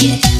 Yeah.